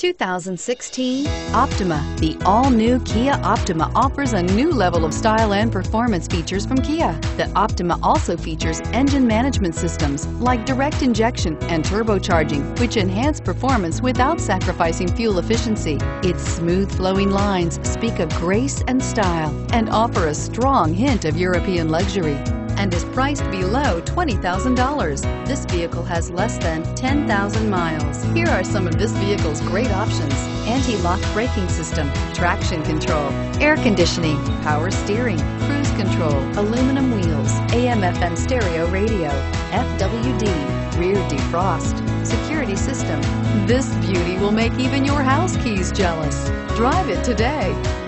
2016 Optima. The all-new Kia Optima offers a new level of style and performance features from Kia. The Optima also features engine management systems like direct injection and turbocharging, which enhance performance without sacrificing fuel efficiency. Its smooth flowing lines speak of grace and style and offer a strong hint of European luxury, and is priced below $20,000. This vehicle has less than 10,000 miles. Here are some of this vehicle's great options: anti-lock braking system, traction control, air conditioning, power steering, cruise control, aluminum wheels, AM/FM stereo radio, FWD, rear defrost, security system. This beauty will make even your house keys jealous. Drive it today.